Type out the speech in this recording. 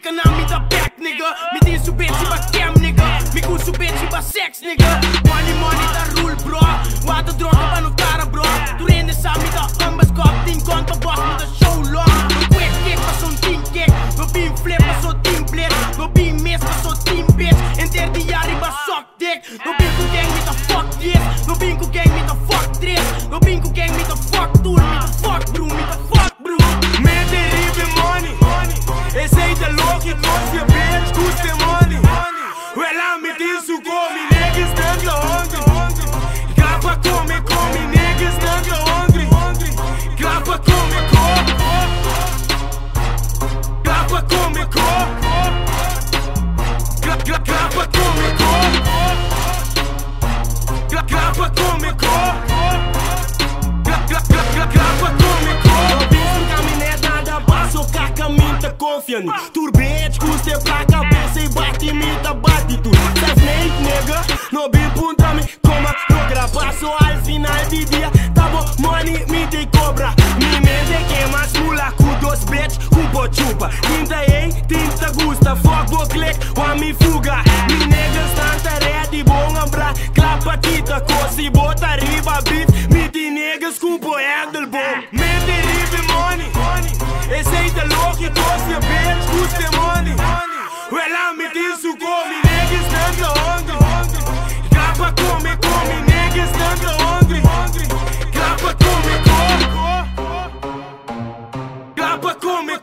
nigga, now me the back nigga. Me din su bitch iba cam nigga. Me cu su bitch iba sex nigga. Money money da rule bro. Wada droga ba nu cara bro. Tu rende sa mi da ambas cop din conta boss me da show long. No quick kick pa son team kick. No beam flip pa son team blitz. No beam miss pa son team bitch. Enter di yari ba sock dick. No beam cu gang me da fuck this. No beam cu gang me da fuck this. No beam cu gang me da fuck tour me da fuck bro me da fuck bro. Ese ain't the lock, it must be a bitch, who's the money? Well, I'm with this, you go, me niggas, not the hungry. Kla Pa Kome Ko, me niggas, not the hungry. Kla Pa Kome Ko. Kla Pa Kome Ko. Kla Pa Kome Ko. Kla Pa Kome Ko. Kla Pa Kome Ko. Caminho confia no turbete, custe pra cabeça e bate mita, bate tudo. Tá snake, nega, no bipunta me coma, no gravar só ao final de dia. Tá bom, money, me tem cobra. Me mente queima as mula com dois bretes, com pochupa. Tinta hein, tinta gusta, fogo, click, a me fuga. Me nega, santa red, bom ambra, clapa tita, coce, bota riba, beat. Me tem negas com poedel bom. Mente ribe, money, esse ain't the lock, it must be a bitch, who's the money? Well, I'm with this, you go, me niggas, not the hungry. Kla Pa Kome Ko, me niggas, not the hungry. Kla Pa Kome Ko. Kla Pa Kome